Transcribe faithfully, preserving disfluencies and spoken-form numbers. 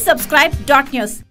Please subscribe Dot News.